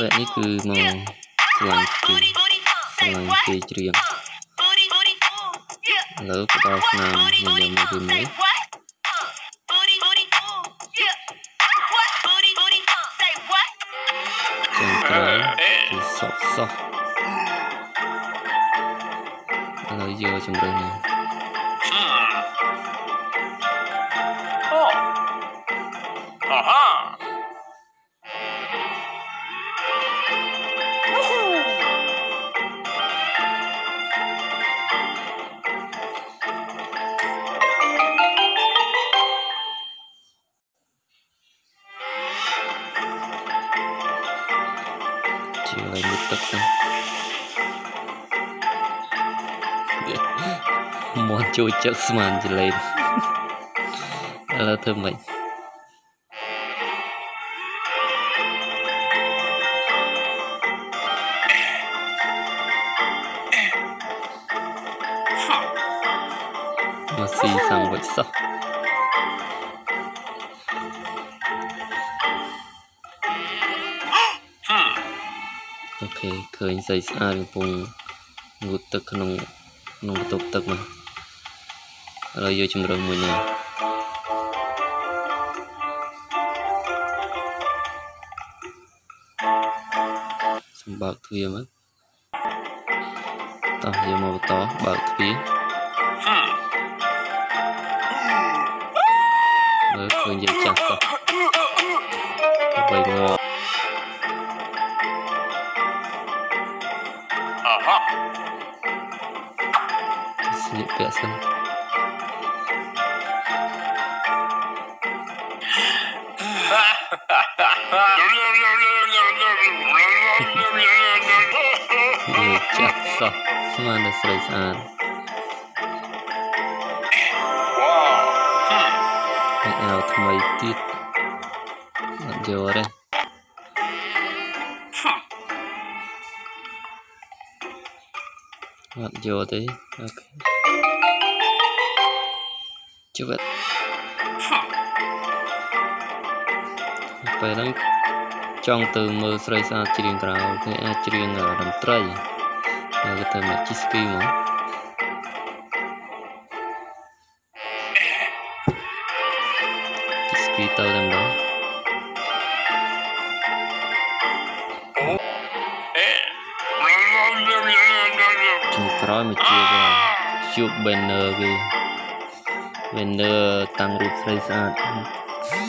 Vậy này cứ màu slang kì triền lớp đào nam nhìn vào màu này sọc lấy dừa trong đây này chiều lại một tập món chơi chất màn chỉ lên là thơm mình mà xì sang vậy sao ok khởi dây xa được vùng ngụt tật nông nông tộc tật mà rồi vô chừng rồi mùi nào xong bạc thuê mất tao giờ màu tó bạc thuê rồi khởi dây chặt tật vậy ngọt nhịp vẽ sân nhịp chặt sọc xong ăn được sợi sàn hãy ảo thầm mấy tiết làm dấu ở đây làm dấu ở đây ok chưa vậy phải đang trong từ mơ sợi sao truyền gạo cái truyền ở đầm tây là cái từ mà chiski mà chiski tao làm đó chúng trói mà chưa ra chụp banner kì bên đưa tăng rút rơi ra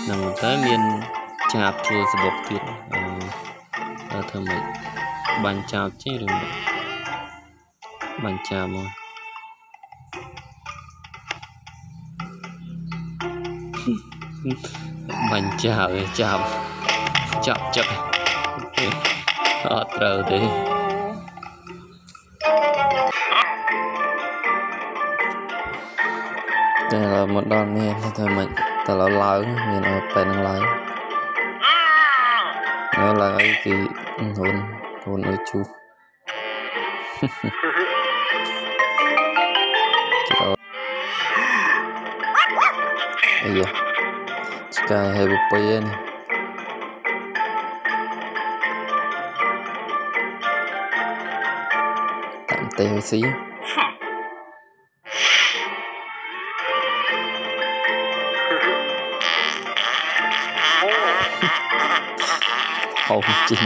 nằm tới miền chạp chua sẽ bọc tuyệt ở thơm ấy bàn chạp chứ đừng bàn chạp mà bàn chạp chạp chạp chạp họ trâu thế đây là một đoạn này thôi mình ta là lái mình ở bên đang lái nó là cái hồn hồn ở chú bây giờ chỉ cần hai bộ pin này tạm tay xí chinh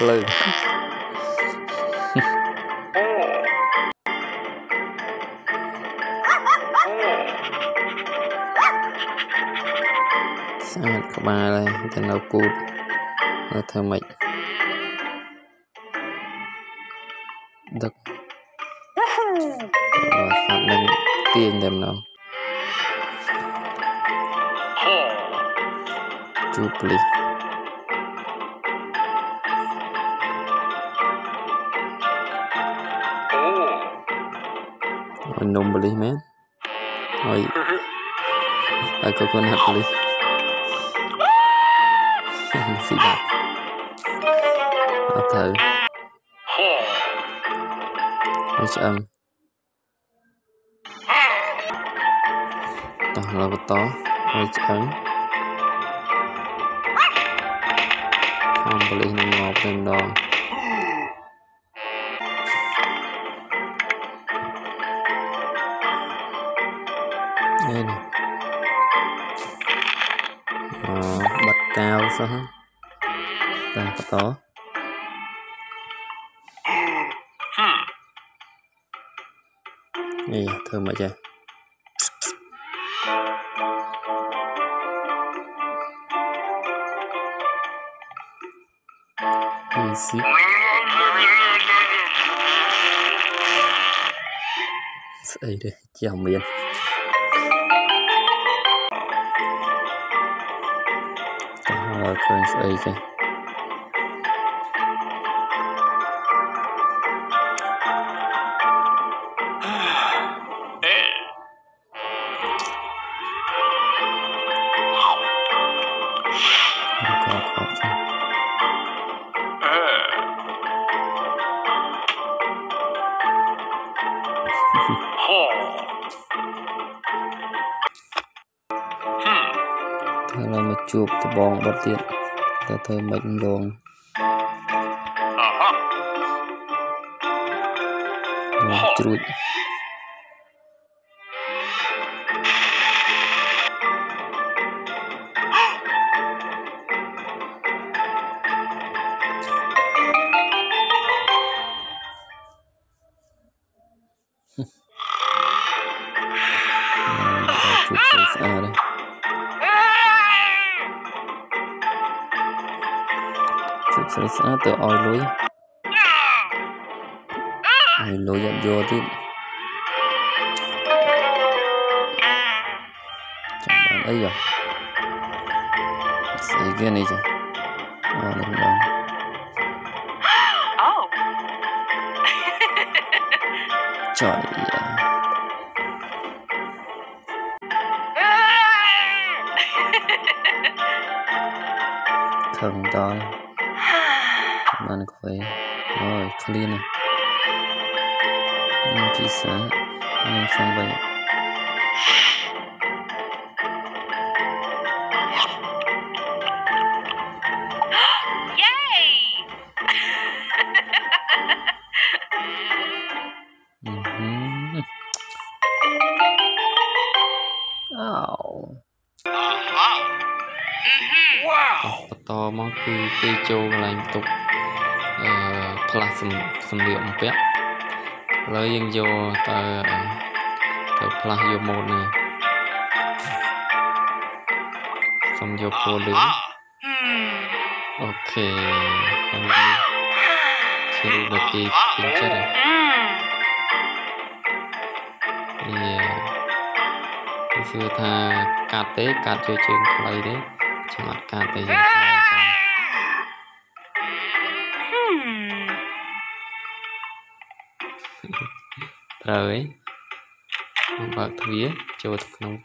lên sát có ba đây tên nào cút nó thơ mệnh được và phạt lên tiền đêm nào chụp lịch mình nung bali mẹ rồi ai có con hạt bali xì bạc thử ăn đó là bột tó rồi ăn không bali nung ngọt trên đo. Đây này. Bật cao sao hết. Đây có tỏ. Đây thơm vậy trời. Easy. Đây đây, chèo miền. Rồi con ấy kìa. Là một chụp từ bóng bất tiện từ thời mệnh đường chuột sẽ sát từ oi lối dẫn vô tiếp chẳng bạn ấy rồi sẽ kia này rồi lên đó trời thần to bạn có phải rồi clean này anh chị sáng anh sang vậy wow to mong cứ cây châu lành tục là xâm liệu một phép lấy dân vô tờ vô một này xong vô cô đứng ok em đi khi đi được đi tính chất này yeah hồi xưa tha cạt tế cạt vô trường play đấy chẳng mặt cạt tế dân khai rồi vợ thía cho nông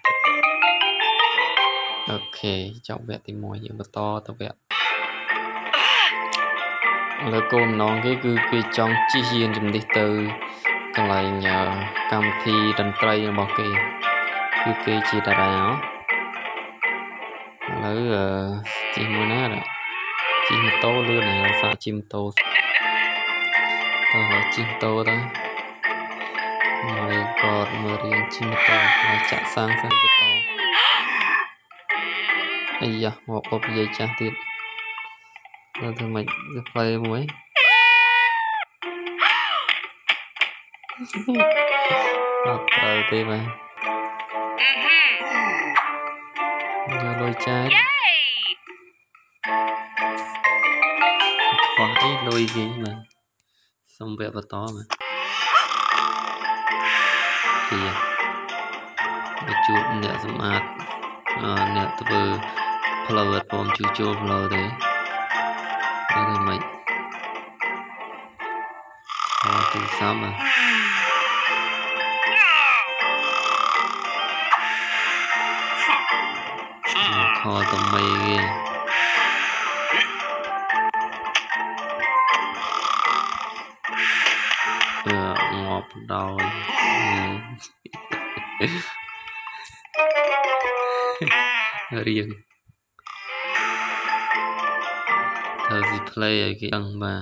ok trọng vẹn tìm mồi những vật to tao vẹn lời cô nói cái cứ cái trong chi hiền dùm đi từ cái này nhờ cam thi đần tây bảo kì cứ kì chỉ đà đảo lấy chim mua ná đó chim tô luôn này là sao chim tô tao hỏi chim tô đó rồi còn mưa riêng chim to rồi chạy sang cái to ấy giờ một cục dây trang tiền rồi thì mình play muối học rồi đi mà giờ lôi trái còn cái lôi gì mà xong vẹo vào to mà chuột nẹt sầm ạt nẹt từ flower bom chú chôn flower đấy đây là mày từ sao mà kho tầm mày ghê ngọt đầu riêng replay again mà.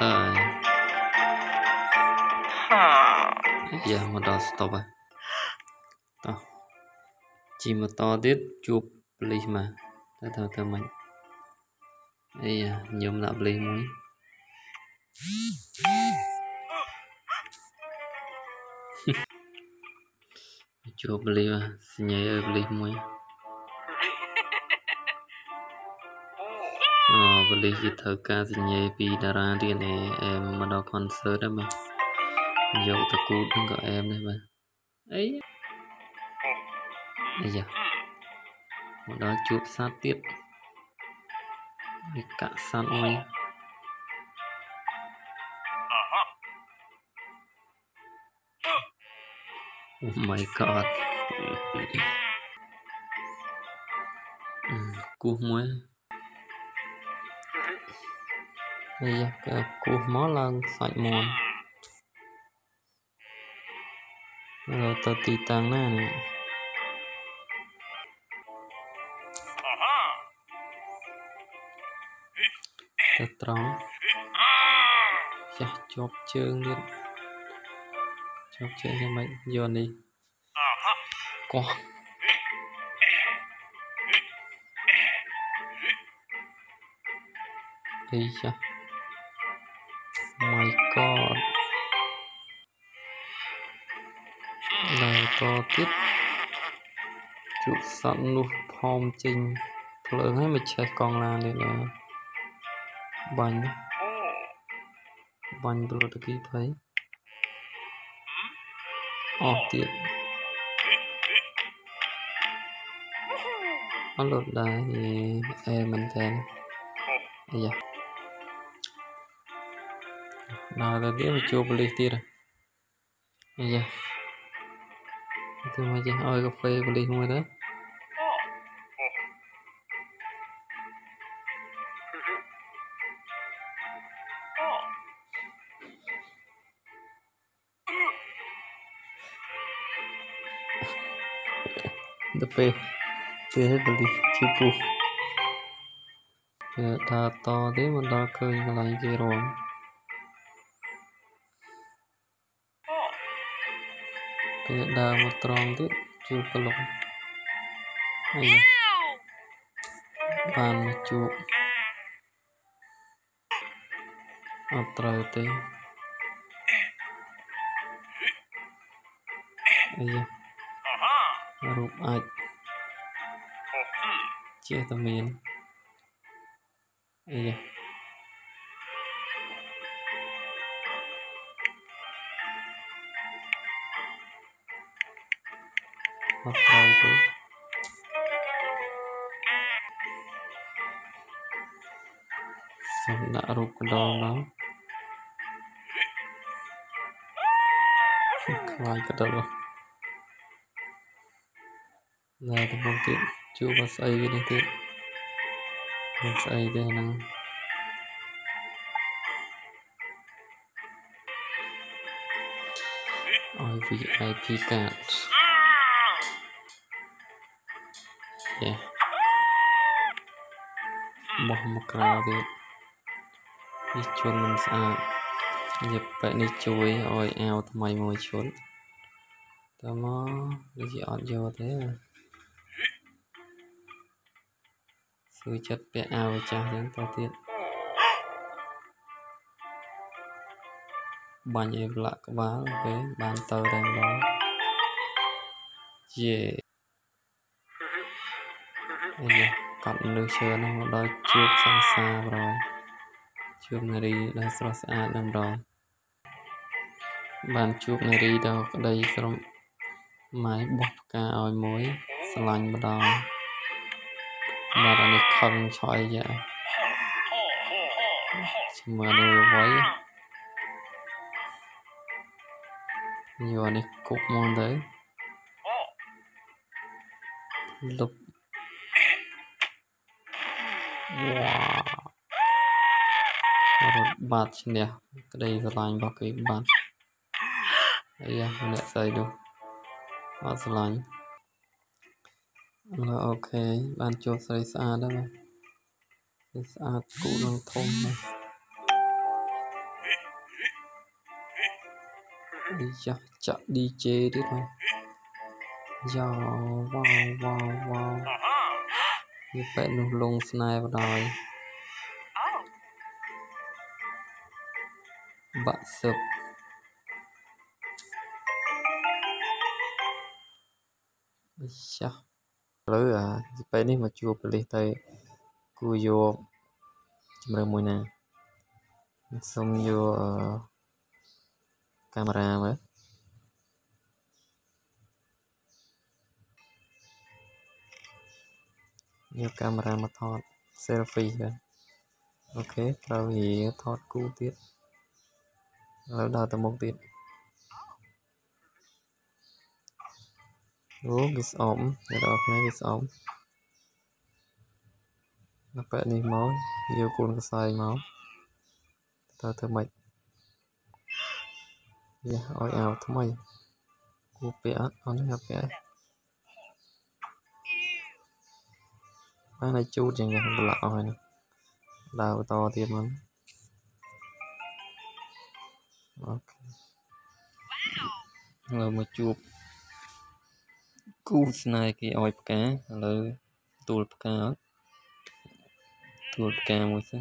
Rồi. Giờ mà đo stop à. To. Chỉ mà to tiếp chụp play mà. Ta thở thở mạnh. Ây da, nhóm lại play muối. Chụp play mà, xin nhảy ở play muối. Và lý khi thở ca gì nhé vì đã ra thì này em mà đọc concert đó mà dẫu ta cút cũng gọi em đấy mà ấy bây giờ một đó chụp sát tiếp cả sát ôi oh my god cua muối bây giờ cua mó lần sạch mòn rồi tao tì tăng nè nè tao tróng chà chóp chương cho mày dồn đi con đi chà my god này to tiếp chụp sẵn nút phong trình lớn hết mình chạy còn là để là bánh bánh tôi được kịp thấy ọt tiếp nó lột đá thì em mình thêm bây giờ nào ta biết mà chụp lấy tiệt rồi, bây giờ tôi mới chỉ ôi cà phê và đi mua đấy, cà phê, tôi hết rồi đi chụp chụp, ta to thế mà ta cười lại chơi rồi. Đào một tròn tiếp chụp cái lồng bàn một chụp một trời tê rụp ạch chia tầm miền học bài thôi. Xong đã rụp cái đó nó. Lại cái đó luôn. Này thì không tiếp, chưa có xây cái này tiếp. Không xây cái này nào. Ôi vì IP card. Yeah. Bỏ một cái đi đi chôn mình sao nhập vậy đi chuối ôi eo tụi mày ngồi chốn tao nó đi dọn vô thế à sự chất bé ao chả đến tao tiện bàn em lại có bán cái bàn tờ đèn đó yeah cắt nước chơi nó một đôi chụp sang xa rồi chụp này đi đã xóa xa đầm rồi bàn chụp này đi đâu ở đây xong máy bọc ca ôi mối xa lành bắt đầu mà đã được khăn chọi vậy chứ mà đều với nhiều anh cục môn đấy lục wow bát nè cái đây là lạnh bọc cái bát đây là mình đã xây được bát lạnh là ok ban cho sợi xa đó mà xa cũng đang thông này giờ chọn đi chơi đấy thôi giờ wow như vậy lùng lùng sniper đòi bạn sập lỡ à vậy nên mà chụp lên tay cù vô chấm mùi nè xong vô camera mà vô camera mà thọt selfie rồi ok rồi thì thọt cù tiếp lỡ đào từ một tiếp Gis ổn, để đọc này gis ổn. Nó phải đi máu, nhiều cuốn có sai máu. Ta thơ mạch. Yeah, ôi ảo thơ mạch. Cô bé, ổn nó gặp bé. Má này chút chẳng gặp lạ rồi nè. Đào to tiếp lắm. Ok. Rồi mà chụp. Cú này kia oi cá lỡ tuột cá một xíu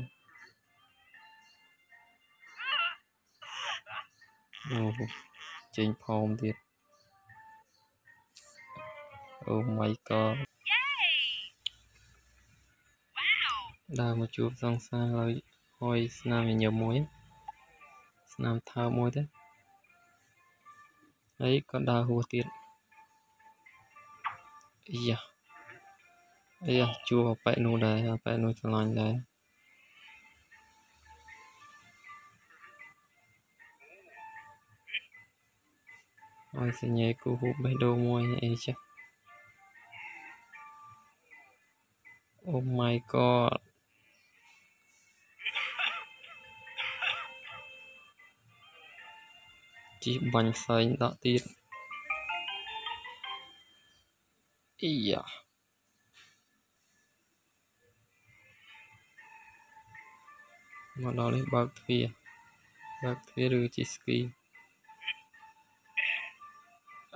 chỉnh phong tiệt oh my god đào một chụp xong xa rồi oi snam nhiều muối snam thao muối thế ấy con đào hồ tiệt Iya, chua apa nu selang dah. Oi sini aku hubah domoy aja. Oh my god. Ci ban sai dak tiet. Iya. Mà đó lên bạc thia rồi chỉ ski.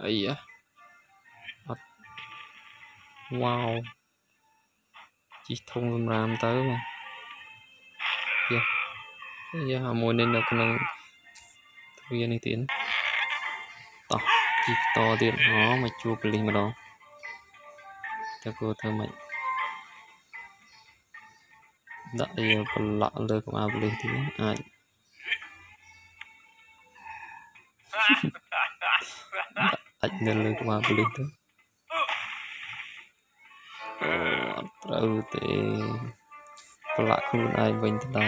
Iya. Wow. Chỉ thông làm tới mà. Yeah. Yeah, mồi nên là con đang thuyền này tiến. To, chỉ to tiền nó mà chua cái linh mà đó. Các cô thơ mạnh đại lạ lời của áo lên thì ai đại lời của áo lên thế rồi thì lạ không ai bình thường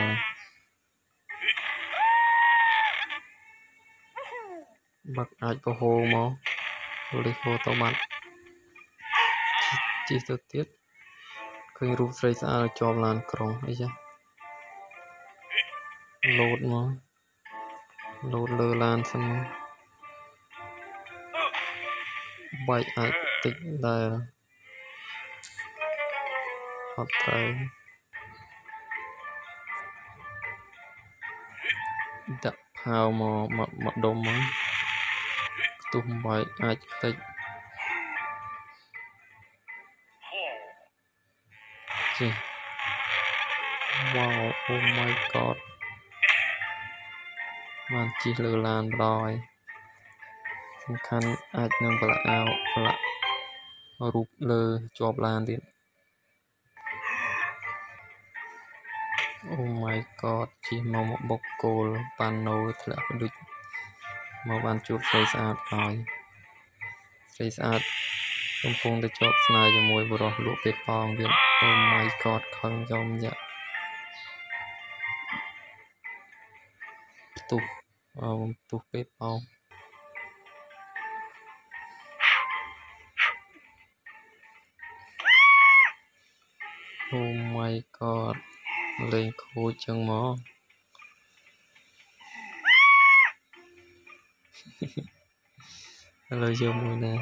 mặc ai có hồ máu lấy hồ tao mặt chỉ thực tiết khơi rút xây ra cho làn còng ấy chứ lột lơ lan xong bay ai tỉnh đây học thầy đập hào mà đom á tụm bay ai tỉnh Wow, oh my god. Màn chỉ lừa làn đòi. Không khăn ạch nâng vào áo lạ. Rụp lờ chọp làn điện. Oh my god. Chỉ màu một bọc cổ bàn nấu thật là phải địch. Màu bàn chút xây sát đòi. Xây sát. Không phong để chọp này cho môi vừa đọc lụa bếp bóng điện. Oh my god, không dòng dạ. Tụp bếp bóng. Oh my god. Lên khô chân mó. Lời dơ mùi nè.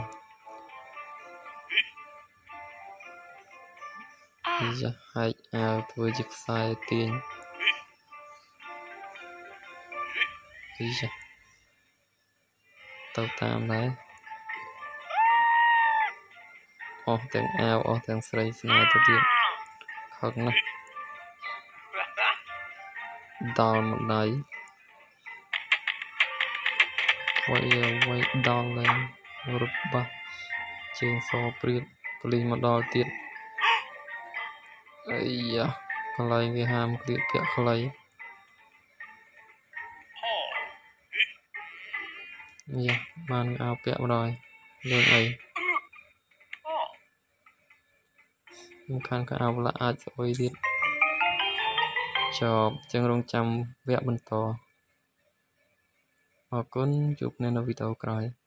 giờ hãy out với dịch sai tiền bây giờ tao tam đấy ở thằng ao ở thằng sấy này tao tiền khóc nè đào một đấy quay đào lên rụp ba trên so print plei một đào tiền ấy à con lấy cái ham cái kia con lấy nha mang áo kẹo rồi lên ấy khăn cái áo là ai rồi đi cho chân rong chăm vẽ bên to mà con chụp nên là video cài.